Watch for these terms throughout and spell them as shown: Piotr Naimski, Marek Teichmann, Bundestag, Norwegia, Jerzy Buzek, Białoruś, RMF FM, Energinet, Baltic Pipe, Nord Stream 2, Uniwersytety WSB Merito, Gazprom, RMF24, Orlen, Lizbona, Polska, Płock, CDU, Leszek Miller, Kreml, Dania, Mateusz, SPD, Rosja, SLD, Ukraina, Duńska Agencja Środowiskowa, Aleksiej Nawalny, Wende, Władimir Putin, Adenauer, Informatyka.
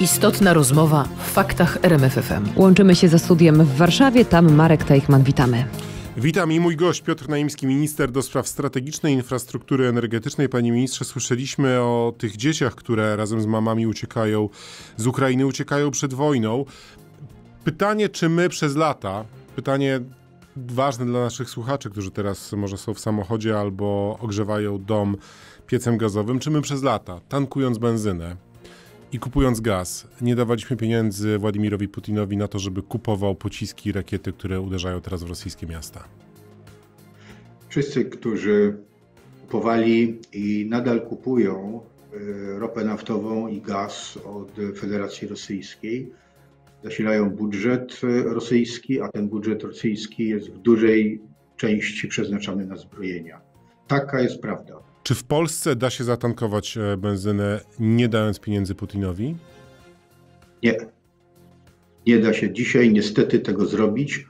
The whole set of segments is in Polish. Istotna rozmowa w faktach RMF FM. Łączymy się ze studiem w Warszawie, tam Marek Teichmann, witamy. Witam i mój gość Piotr Naimski, minister do spraw strategicznej infrastruktury energetycznej. Panie ministrze, słyszeliśmy o tych dzieciach, które razem z mamami uciekają z Ukrainy, uciekają przed wojną. Pytanie, czy my przez lata, pytanie ważne dla naszych słuchaczy, którzy teraz może są w samochodzie albo ogrzewają dom piecem gazowym, czy my przez lata, tankując benzynę i kupując gaz, nie dawaliśmy pieniędzy Władimirowi Putinowi na to, żeby kupował pociski i rakiety, które uderzają teraz w rosyjskie miasta? Wszyscy, którzy kupowali i nadal kupują ropę naftową i gaz od Federacji Rosyjskiej, zasilają budżet rosyjski, a ten budżet rosyjski jest w dużej części przeznaczony na zbrojenia. Taka jest prawda. Czy w Polsce da się zatankować benzynę, nie dając pieniędzy Putinowi? Nie. Nie da się dzisiaj niestety tego zrobić,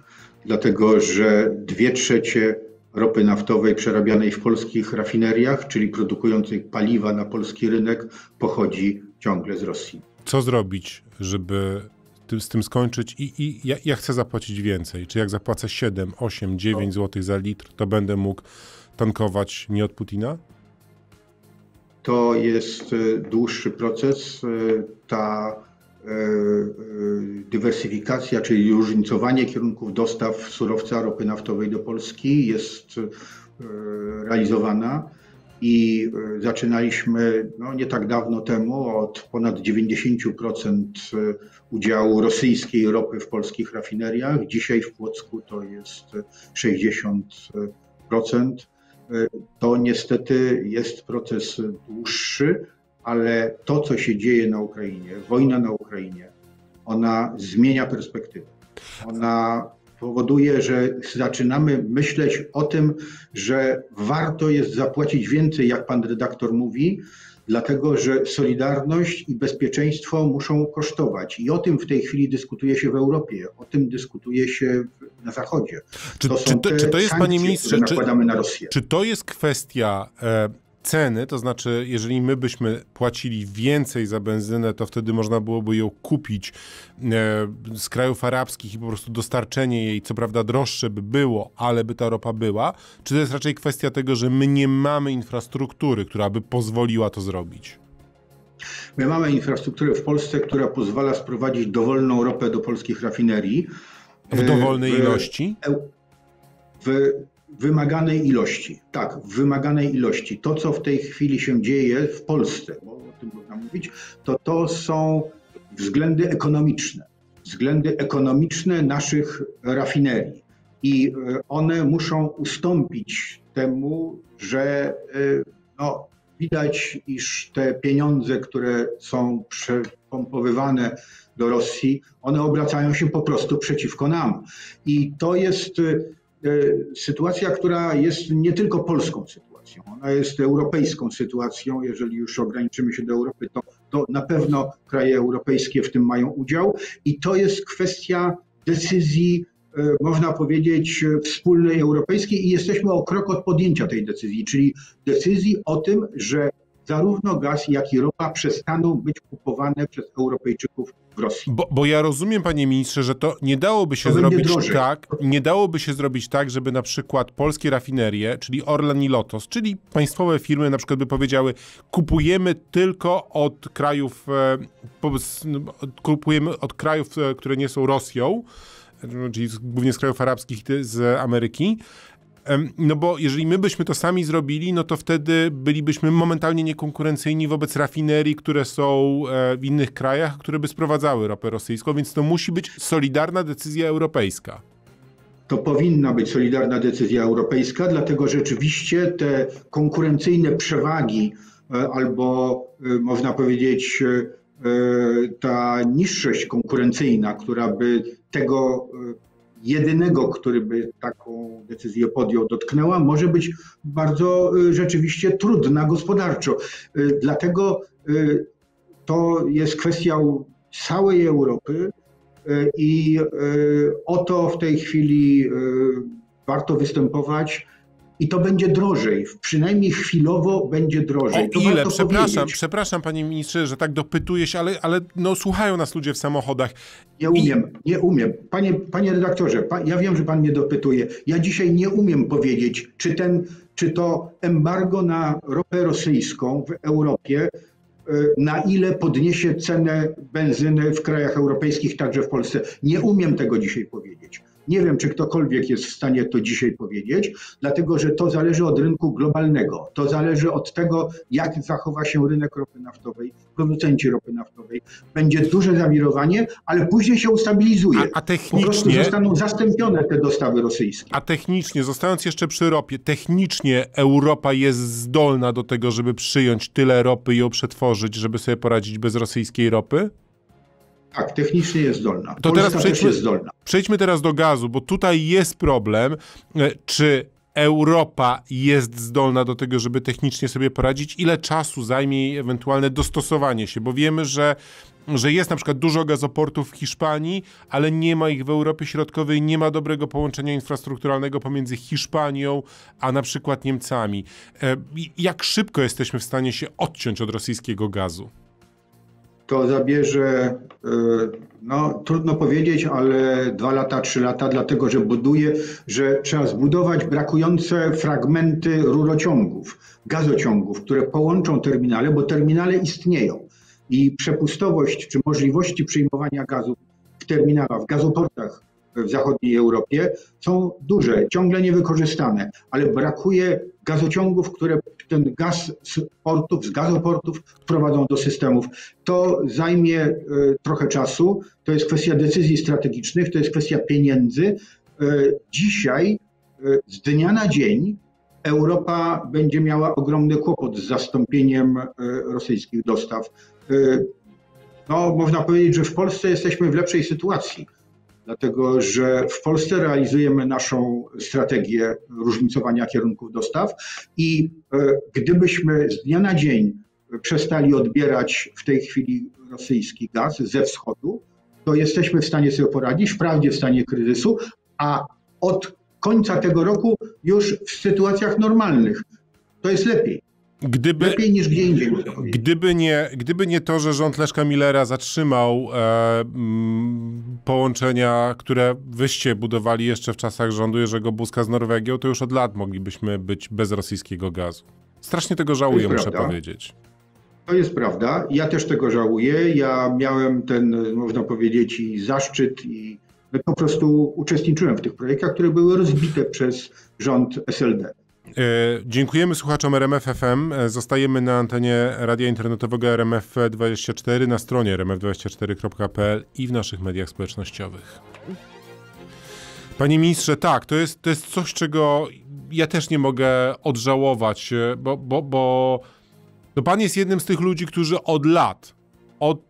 dlatego że 2/3 ropy naftowej przerabianej w polskich rafineriach, czyli produkującej paliwa na polski rynek, pochodzi ciągle z Rosji. Co zrobić, żeby z tym skończyć? Ja chcę zapłacić więcej. Czy jak zapłacę 7, 8, 9 zł za litr, to będę mógł tankować nie od Putina? To jest dłuższy proces. Ta dywersyfikacja, czyli różnicowanie kierunków dostaw surowca ropy naftowej do Polski jest realizowana i zaczynaliśmy nie tak dawno temu od ponad 90% udziału rosyjskiej ropy w polskich rafineriach. Dzisiaj w Płocku to jest 60%. To niestety jest proces dłuższy, ale to, co się dzieje na Ukrainie, wojna na Ukrainie, ona zmienia perspektywę. Ona powoduje, że zaczynamy myśleć o tym, że warto jest zapłacić więcej, jak pan redaktor mówi, dlatego że solidarność i bezpieczeństwo muszą kosztować. I o tym w tej chwili dyskutuje się w Europie, o tym dyskutuje się na Zachodzie. Czy to jest, panie ministrze, nakładamy na Rosję. Czy to jest kwestia ceny? To znaczy, jeżeli my byśmy płacili więcej za benzynę, to wtedy można byłoby ją kupić z krajów arabskich i po prostu dostarczenie jej, co prawda droższe by było, ale by ta ropa była. Czy to jest raczej kwestia tego, że my nie mamy infrastruktury, która by pozwoliła to zrobić? My mamy infrastrukturę w Polsce, która pozwala sprowadzić dowolną ropę do polskich rafinerii. W dowolnej ilości? Wymaganej ilości, tak, w wymaganej ilości. To, co w tej chwili się dzieje w Polsce, bo o tym można mówić, to są względy ekonomiczne naszych rafinerii i one muszą ustąpić temu, że widać, iż te pieniądze, które są przepompowywane do Rosji, one obracają się po prostu przeciwko nam i to jest sytuacja, która jest nie tylko polską sytuacją, ona jest europejską sytuacją. Jeżeli już ograniczymy się do Europy, to na pewno kraje europejskie w tym mają udział i to jest kwestia decyzji, można powiedzieć, wspólnej europejskiej i jesteśmy o krok od podjęcia tej decyzji, czyli decyzji o tym, że zarówno gaz, jak i ropa przestaną być kupowane przez Europejczyków w Rosji. Bo ja rozumiem, panie ministrze, że to nie dałoby się zrobić tak, żeby na przykład polskie rafinerie, czyli Orlen i Lotos, czyli państwowe firmy na przykład by powiedziały, kupujemy od krajów, które nie są Rosją, czyli głównie z krajów arabskich, z Ameryki. No bo jeżeli my byśmy to sami zrobili, no to wtedy bylibyśmy momentalnie niekonkurencyjni wobec rafinerii, które są w innych krajach, które by sprowadzały ropę rosyjską, więc to musi być solidarna decyzja europejska. To powinna być solidarna decyzja europejska, dlatego rzeczywiście te konkurencyjne przewagi albo można powiedzieć ta niższość konkurencyjna, która by tego jedynego, który by taką decyzję podjął, dotknęła, może być bardzo rzeczywiście trudna gospodarczo. Dlatego to jest kwestia całej Europy i o to w tej chwili warto występować i to będzie drożej, przynajmniej chwilowo będzie drożej. O ile? Przepraszam panie ministrze, że tak dopytuję się, ale no, słuchają nas ludzie w samochodach. Nie umiem. Panie redaktorze, ja wiem, że pan mnie dopytuje. Ja dzisiaj nie umiem powiedzieć, czy to embargo na ropę rosyjską w Europie, na ile podniesie cenę benzyny w krajach europejskich, także w Polsce. Nie umiem tego dzisiaj powiedzieć. Nie wiem, czy ktokolwiek jest w stanie to dzisiaj powiedzieć, dlatego że to zależy od rynku globalnego. To zależy od tego, jak zachowa się rynek ropy naftowej, producenci ropy naftowej. Będzie duże zawirowanie, ale później się ustabilizuje. A technicznie, po prostu zostaną zastąpione te dostawy rosyjskie. A technicznie, zostając jeszcze przy ropie, technicznie Europa jest zdolna do tego, żeby przyjąć tyle ropy i ją przetworzyć, żeby sobie poradzić bez rosyjskiej ropy? Tak, technicznie jest zdolna. To teraz przejdźmy teraz do gazu, bo tutaj jest problem, czy Europa jest zdolna do tego, żeby technicznie sobie poradzić, ile czasu zajmie ewentualne dostosowanie się, bo wiemy, że jest na przykład dużo gazoportów w Hiszpanii, ale nie ma ich w Europie Środkowej, nie ma dobrego połączenia infrastrukturalnego pomiędzy Hiszpanią a na przykład Niemcami. Jak szybko jesteśmy w stanie się odciąć od rosyjskiego gazu? To zabierze, no trudno powiedzieć, ale 2 lata, 3 lata, dlatego że trzeba zbudować brakujące fragmenty rurociągów, gazociągów, które połączą terminale, bo terminale istnieją i przepustowość czy możliwości przyjmowania gazu w terminalach, w gazoportach w zachodniej Europie są duże, ciągle niewykorzystane, ale brakuje gazociągów, które ten gaz z gazoportów wprowadzą do systemów. To zajmie trochę czasu, to jest kwestia decyzji strategicznych, to jest kwestia pieniędzy. Dzisiaj z dnia na dzień Europa będzie miała ogromny kłopot z zastąpieniem rosyjskich dostaw. No, można powiedzieć, że w Polsce jesteśmy w lepszej sytuacji. Dlatego że w Polsce realizujemy naszą strategię różnicowania kierunków dostaw i gdybyśmy z dnia na dzień przestali odbierać w tej chwili rosyjski gaz ze wschodu, to jesteśmy w stanie sobie poradzić, wprawdzie w stanie kryzysu, a od końca tego roku już w sytuacjach normalnych. To jest lepiej. Lepiej niż gdzie indziej. Gdyby nie to, że rząd Leszka Millera zatrzymał połączenia, które wyście budowali jeszcze w czasach rządu Jerzego Buzka z Norwegią, to już od lat moglibyśmy być bez rosyjskiego gazu. Strasznie tego żałuję, muszę powiedzieć. To jest prawda. Ja też tego żałuję. Ja miałem ten, można powiedzieć, i zaszczyt i po prostu uczestniczyłem w tych projektach, które były rozbite przez rząd SLD. Dziękujemy słuchaczom RMF FM. Zostajemy na antenie radia internetowego RMF24, na stronie rmf24.pl i w naszych mediach społecznościowych. Panie ministrze, tak, to jest coś, czego ja też nie mogę odżałować, bo to pan jest jednym z tych ludzi, którzy od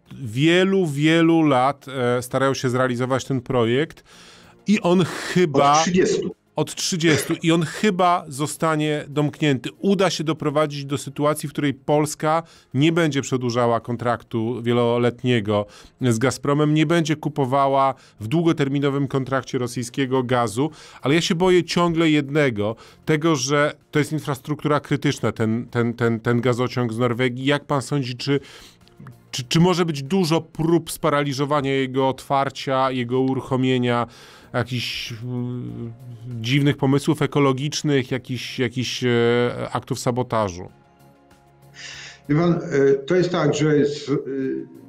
wielu lat starają się zrealizować ten projekt i on chyba... Od 30. I on chyba zostanie domknięty. Uda się doprowadzić do sytuacji, w której Polska nie będzie przedłużała kontraktu wieloletniego z Gazpromem, nie będzie kupowała w długoterminowym kontrakcie rosyjskiego gazu, ale ja się boję ciągle jednego, tego, że to jest infrastruktura krytyczna, ten gazociąg z Norwegii. Jak pan sądzi, czy może być dużo prób sparaliżowania jego otwarcia, jego uruchomienia, jakichś dziwnych pomysłów ekologicznych, jakichś aktów sabotażu? To jest tak, że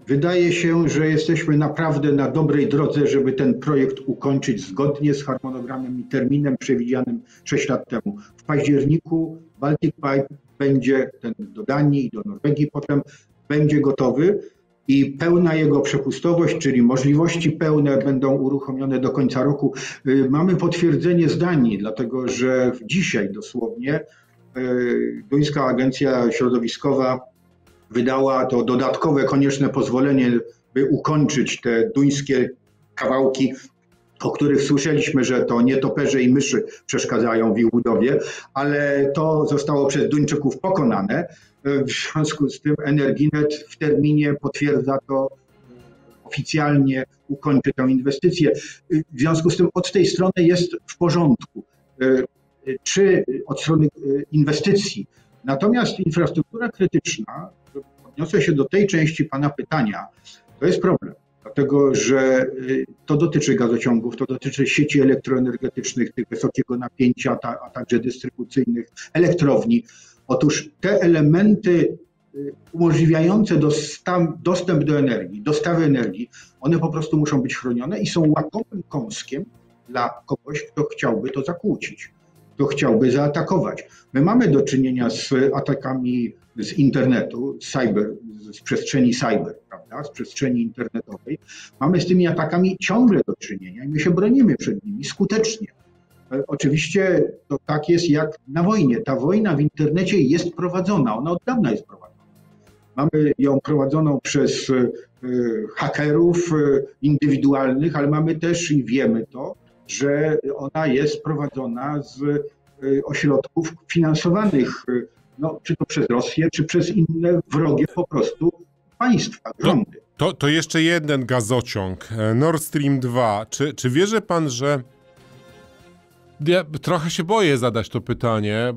wydaje się, że jesteśmy naprawdę na dobrej drodze, żeby ten projekt ukończyć zgodnie z harmonogramem i terminem przewidzianym 6 lat temu. W październiku Baltic Pipe będzie ten do Danii i do Norwegii potem będzie gotowy i pełna jego przepustowość, czyli możliwości pełne będą uruchomione do końca roku. Mamy potwierdzenie z Danii, dlatego że dzisiaj dosłownie Duńska Agencja Środowiskowa wydała to dodatkowe konieczne pozwolenie, by ukończyć te duńskie kawałki, o których słyszeliśmy, że to nietoperze i myszy przeszkadzają w ich budowie, ale to zostało przez Duńczyków pokonane. W związku z tym Energinet w terminie potwierdza to oficjalnie, ukończy tę inwestycję. W związku z tym od tej strony jest w porządku. czy od strony inwestycji. Natomiast infrastruktura krytyczna, odniosę się do tej części pana pytania, to jest problem, dlatego że to dotyczy gazociągów, to dotyczy sieci elektroenergetycznych, tych wysokiego napięcia, a także dystrybucyjnych, elektrowni. Otóż te elementy umożliwiające dostęp do energii, dostawy energii, one po prostu muszą być chronione i są łakomym kąskiem dla kogoś, kto chciałby to zakłócić, kto chciałby zaatakować. My mamy do czynienia z atakami z internetu, z przestrzeni cyber, prawda, z przestrzeni internetowej. Mamy z tymi atakami ciągle do czynienia i my się bronimy przed nimi skutecznie. Oczywiście to tak jest jak na wojnie. Ta wojna w internecie jest prowadzona, ona od dawna jest prowadzona. Mamy ją prowadzoną przez hakerów indywidualnych, ale mamy też i wiemy to, że ona jest prowadzona z ośrodków finansowanych, no, czy to przez Rosję, czy przez inne wrogie po prostu państwa, rządy. To jeszcze jeden gazociąg, Nord Stream 2. Czy wierzy pan, że... Ja trochę się boję zadać to pytanie,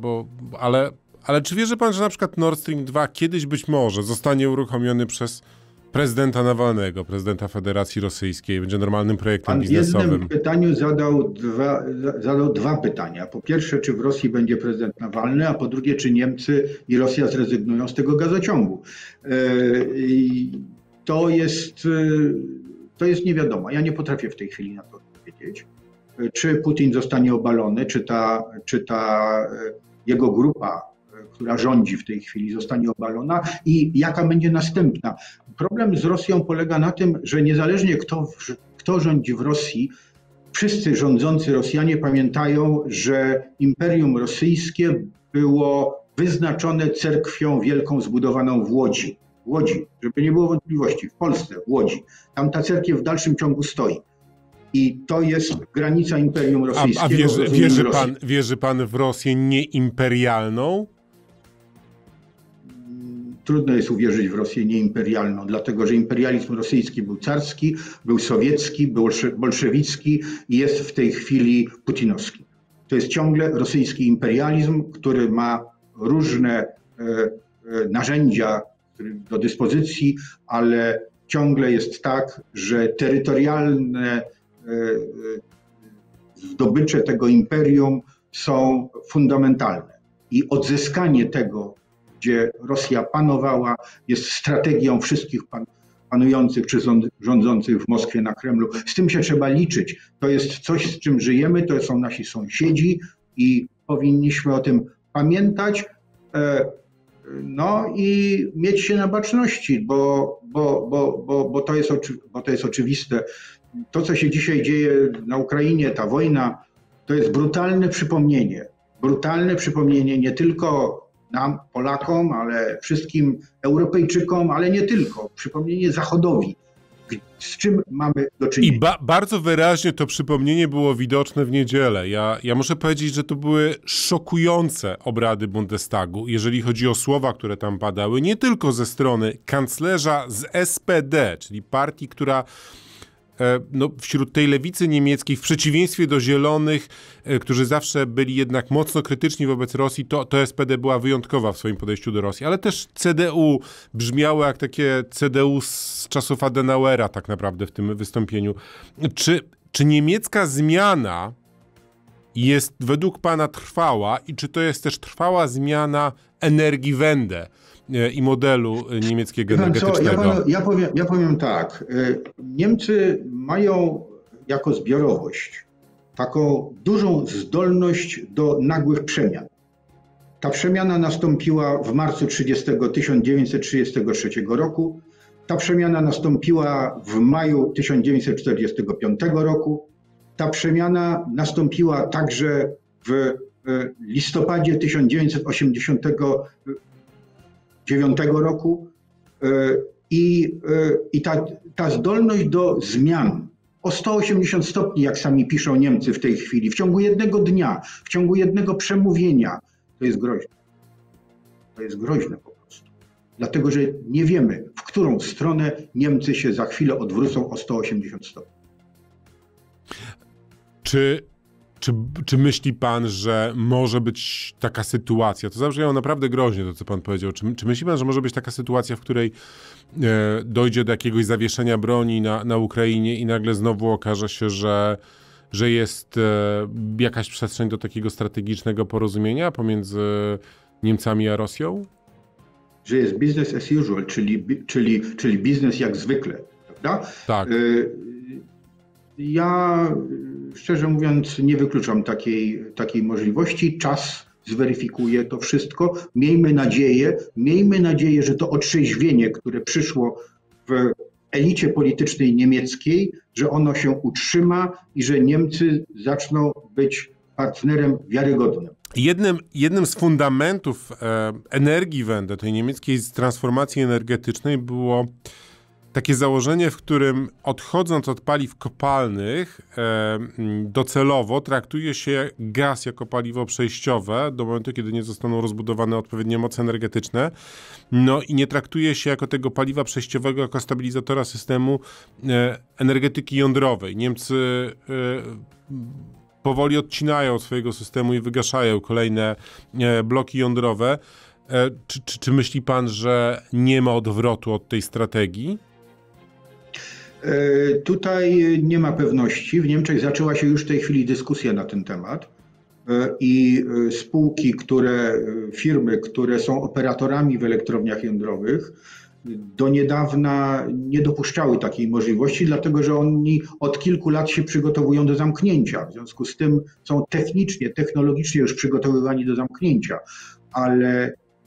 ale czy wierzy pan, że na przykład Nord Stream 2 kiedyś być może zostanie uruchomiony przez prezydenta Nawalnego, prezydenta Federacji Rosyjskiej, będzie normalnym projektem biznesowym? Pan w jednym pytaniu zadał dwa pytania. Po pierwsze, czy w Rosji będzie prezydent Nawalny, a po drugie, czy Niemcy i Rosja zrezygnują z tego gazociągu. To jest niewiadoma. Ja nie potrafię w tej chwili na to odpowiedzieć. Czy Putin zostanie obalony, czy ta jego grupa, która rządzi w tej chwili, zostanie obalona i jaka będzie następna. Problem z Rosją polega na tym, że niezależnie kto rządzi w Rosji, wszyscy rządzący Rosjanie pamiętają, że Imperium Rosyjskie było wyznaczone cerkwią wielką zbudowaną w Łodzi. W Łodzi, żeby nie było wątpliwości, w Polsce, w Łodzi. Tam ta cerkiew w dalszym ciągu stoi. I to jest granica Imperium Rosyjskiego. A wierzy pan w Rosję nieimperialną? Trudno jest uwierzyć w Rosję nieimperialną, dlatego że imperializm rosyjski był carski, był sowiecki, był bolszewicki i jest w tej chwili putinowski. To jest ciągle rosyjski imperializm, który ma różne narzędzia do dyspozycji, ale ciągle jest tak, że terytorialne zdobycze tego imperium są fundamentalne i odzyskanie tego, gdzie Rosja panowała, jest strategią wszystkich panujących czy rządzących w Moskwie, na Kremlu. Z tym się trzeba liczyć. To jest coś, z czym żyjemy, to są nasi sąsiedzi i powinniśmy o tym pamiętać, no i mieć się na baczności, bo to jest oczywiste. To, co się dzisiaj dzieje na Ukrainie, ta wojna, to jest brutalne przypomnienie. Brutalne przypomnienie nie tylko nam, Polakom, ale wszystkim Europejczykom, ale nie tylko. Przypomnienie Zachodowi, z czym mamy do czynienia. I bardzo wyraźnie to przypomnienie było widoczne w niedzielę. Ja muszę powiedzieć, że to były szokujące obrady Bundestagu, jeżeli chodzi o słowa, które tam padały, nie tylko ze strony kanclerza z SPD, czyli partii, która... No, wśród tej lewicy niemieckiej, w przeciwieństwie do zielonych, którzy zawsze byli jednak mocno krytyczni wobec Rosji, to SPD była wyjątkowa w swoim podejściu do Rosji, ale też CDU brzmiało jak takie CDU z czasów Adenauera tak naprawdę w tym wystąpieniu. Czy niemiecka zmiana jest według pana trwała i czy to jest też trwała zmiana energii Wende i modelu niemieckiego energetycznego? Ja powiem tak. Niemcy mają jako zbiorowość taką dużą zdolność do nagłych przemian. Ta przemiana nastąpiła w marcu 1933 roku. Ta przemiana nastąpiła w maju 1945 roku. Ta przemiana nastąpiła także w listopadzie 1989 roku i ta zdolność do zmian o 180 stopni, jak sami piszą Niemcy w tej chwili, w ciągu jednego dnia, w ciągu jednego przemówienia, to jest groźne. To jest groźne po prostu. Dlatego, że nie wiemy, w którą stronę Niemcy się za chwilę odwrócą o 180 stopni. Czy Czy myśli pan, że może być taka sytuacja, to zabrzmiało naprawdę groźnie to, co pan powiedział, czy myśli pan, że może być taka sytuacja, w której dojdzie do jakiegoś zawieszenia broni na Ukrainie i nagle znowu okaże się, że jest jakaś przestrzeń do takiego strategicznego porozumienia pomiędzy Niemcami a Rosją? Że jest business as usual, czyli biznes jak zwykle, prawda? Tak. Ja szczerze mówiąc nie wykluczam takiej możliwości. Czas zweryfikuje to wszystko. Miejmy nadzieję, że to otrzeźwienie, które przyszło w elicie politycznej niemieckiej, że ono się utrzyma i że Niemcy zaczną być partnerem wiarygodnym. Jednym z fundamentów energii Wende, tej niemieckiej transformacji energetycznej, było takie założenie, w którym odchodząc od paliw kopalnych docelowo traktuje się gaz jako paliwo przejściowe do momentu, kiedy nie zostaną rozbudowane odpowiednie moce energetyczne. No i nie traktuje się jako tego paliwa przejściowego, jako stabilizatora systemu energetyki jądrowej. Niemcy powoli odcinają od swojego systemu i wygaszają kolejne bloki jądrowe. Czy myśli pan, że nie ma odwrotu od tej strategii? Tutaj nie ma pewności. W Niemczech zaczęła się już w tej chwili dyskusja na ten temat i spółki, firmy, które są operatorami w elektrowniach jądrowych, do niedawna nie dopuszczały takiej możliwości, dlatego że oni od kilku lat się przygotowują do zamknięcia. W związku z tym są technicznie, technologicznie już przygotowywani do zamknięcia,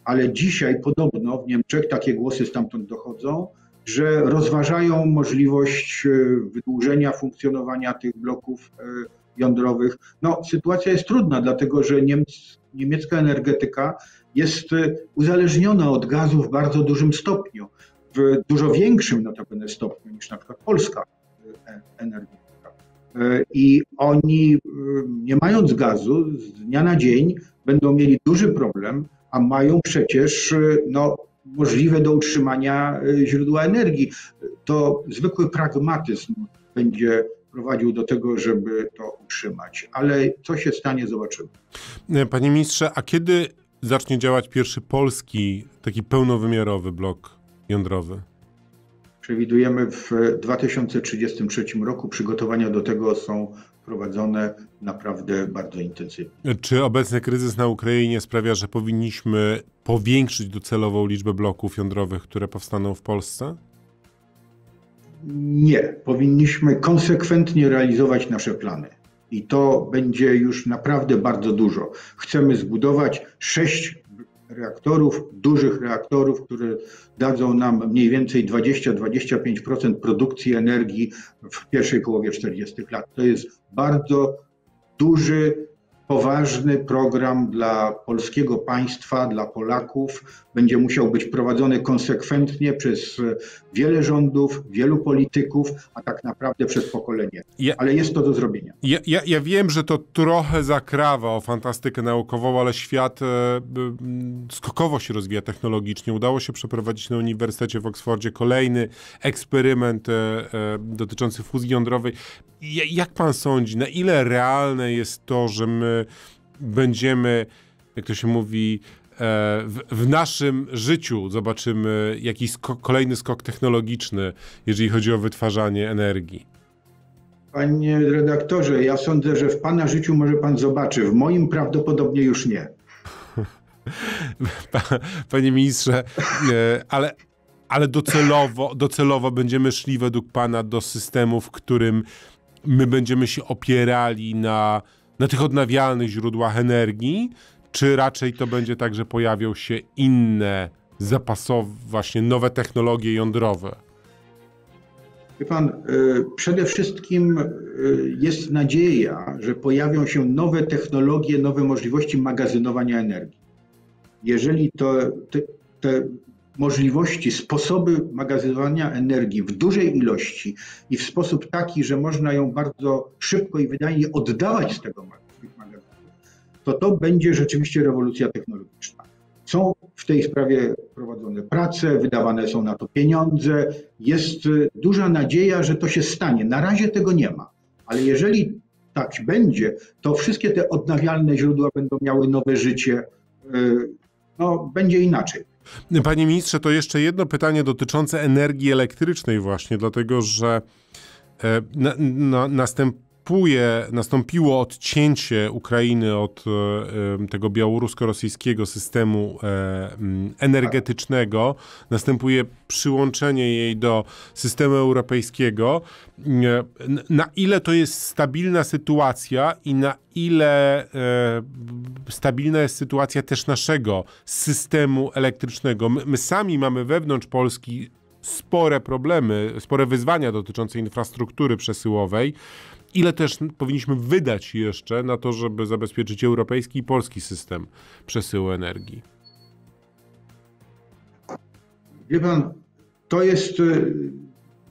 ale dzisiaj podobno w Niemczech takie głosy stamtąd dochodzą, że rozważają możliwość wydłużenia funkcjonowania tych bloków jądrowych. No, sytuacja jest trudna, dlatego że niemiecka energetyka jest uzależniona od gazu w bardzo dużym stopniu, w dużo większym notabene stopniu niż na przykład polska energetyka. I oni, nie mając gazu, z dnia na dzień będą mieli duży problem, a mają przecież możliwe do utrzymania źródła energii. To zwykły pragmatyzm będzie prowadził do tego, żeby to utrzymać. Ale co się stanie, zobaczymy. Panie ministrze, a kiedy zacznie działać pierwszy polski, taki pełnowymiarowy blok jądrowy? Przewidujemy w 2033 roku. Przygotowania do tego są prowadzone naprawdę bardzo intensywnie. Czy obecny kryzys na Ukrainie sprawia, że powinniśmy powiększyć docelową liczbę bloków jądrowych, które powstaną w Polsce? Nie. Powinniśmy konsekwentnie realizować nasze plany. I to będzie już naprawdę bardzo dużo. Chcemy zbudować 6 reaktorów, dużych reaktorów, które dadzą nam mniej więcej 20-25% produkcji energii w pierwszej połowie 40 lat. To jest bardzo duży, poważny program dla polskiego państwa, dla Polaków. Będzie musiał być prowadzony konsekwentnie przez wiele rządów, wielu polityków, a tak naprawdę przez pokolenie. Ale jest to do zrobienia. Ja wiem, że to trochę zakrawa o fantastykę naukową, ale świat skokowo się rozwija technologicznie. Udało się przeprowadzić na Uniwersytecie w Oksfordzie kolejny eksperyment dotyczący fuzji jądrowej. Jak pan sądzi, na ile realne jest to, że my będziemy, jak to się mówi, w naszym życiu zobaczymy jakiś kolejny skok technologiczny, jeżeli chodzi o wytwarzanie energii? Panie redaktorze, ja sądzę, że w pana życiu może pan zobaczy. W moim prawdopodobnie już nie. Panie ministrze, ale docelowo będziemy szli według pana do systemu, w którym my będziemy się opierali na tych odnawialnych źródłach energii, czy raczej to będzie tak, że pojawią się inne zapasowe, właśnie nowe technologie jądrowe? Wie pan, przede wszystkim jest nadzieja, że pojawią się nowe technologie, nowe możliwości magazynowania energii. Jeżeli te możliwości, sposoby magazynowania energii w dużej ilości i w sposób taki, że można ją bardzo szybko i wydajnie oddawać z tego magazynu, to będzie rzeczywiście rewolucja technologiczna. Są w tej sprawie prowadzone prace, wydawane są na to pieniądze. Jest duża nadzieja, że to się stanie. Na razie tego nie ma, ale jeżeli stać będzie, to wszystkie te odnawialne źródła będą miały nowe życie. No, będzie inaczej. Panie ministrze, to jeszcze jedno pytanie dotyczące energii elektrycznej właśnie, dlatego że nastąpiło odcięcie Ukrainy od tego białorusko-rosyjskiego systemu energetycznego. Następuje przyłączenie jej do systemu europejskiego. Na ile to jest stabilna sytuacja i na ile stabilna jest sytuacja też naszego systemu elektrycznego? My sami mamy wewnątrz Polski spore problemy, spore wyzwania dotyczące infrastruktury przesyłowej. Ile też powinniśmy wydać jeszcze na to, żeby zabezpieczyć europejski i polski system przesyłu energii? Wie pan, to jest...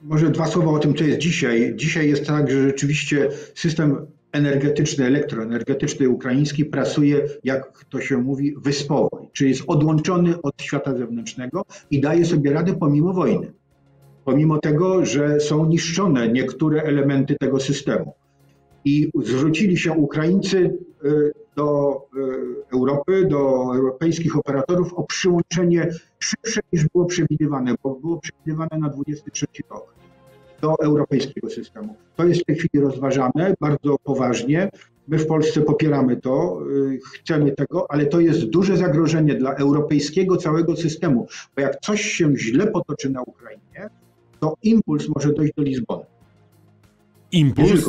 Może dwa słowa o tym, co jest dzisiaj. Dzisiaj jest tak, że rzeczywiście system energetyczny, elektroenergetyczny ukraiński pracuje, jak to się mówi, wyspowo, czyli jest odłączony od świata zewnętrznego i daje sobie radę pomimo wojny. Pomimo tego, że są niszczone niektóre elementy tego systemu. I zwrócili się Ukraińcy do Europy, do europejskich operatorów o przyłączenie szybsze niż było przewidywane, bo było przewidywane na 2023 rok do europejskiego systemu. To jest w tej chwili rozważane bardzo poważnie. My w Polsce popieramy to, chcemy tego, ale to jest duże zagrożenie dla europejskiego całego systemu, bo jak coś się źle potoczy na Ukrainie, to impuls może dojść do Lizbony. Impuls?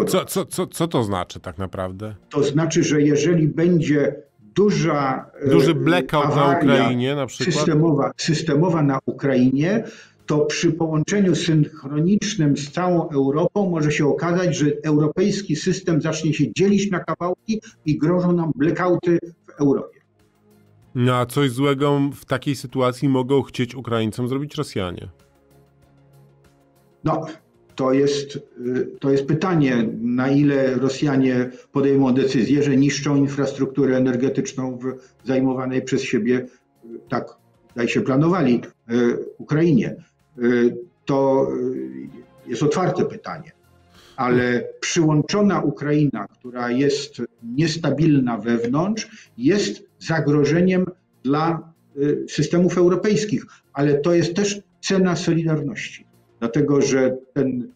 Co to znaczy tak naprawdę? To znaczy, że jeżeli będzie duży blackout na Ukrainie, na przykład systemowa na Ukrainie, to przy połączeniu synchronicznym z całą Europą może się okazać, że europejski system zacznie się dzielić na kawałki i grożą nam blackouty w Europie. No a coś złego w takiej sytuacji mogą chcieć Ukraińcom zrobić Rosjanie? No, to jest pytanie, na ile Rosjanie podejmą decyzję, że niszczą infrastrukturę energetyczną w zajmowanej przez siebie, tak jak się planowali, Ukrainie. To jest otwarte pytanie, ale przyłączona Ukraina, która jest niestabilna wewnątrz, jest zagrożeniem dla systemów europejskich, ale to jest też cena solidarności. Dlatego, że ten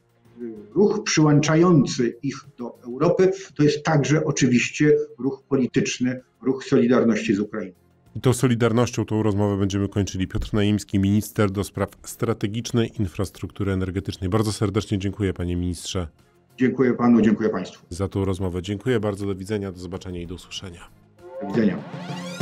ruch przyłączający ich do Europy to jest także oczywiście ruch polityczny, ruch solidarności z Ukrainą. I tą solidarnością tą rozmowę będziemy kończyli. Piotr Naimski, minister do spraw strategicznej infrastruktury energetycznej. Bardzo serdecznie dziękuję, panie ministrze. Dziękuję panu, dziękuję państwu. Za tą rozmowę. Dziękuję bardzo, do widzenia, do zobaczenia i do usłyszenia. Do widzenia.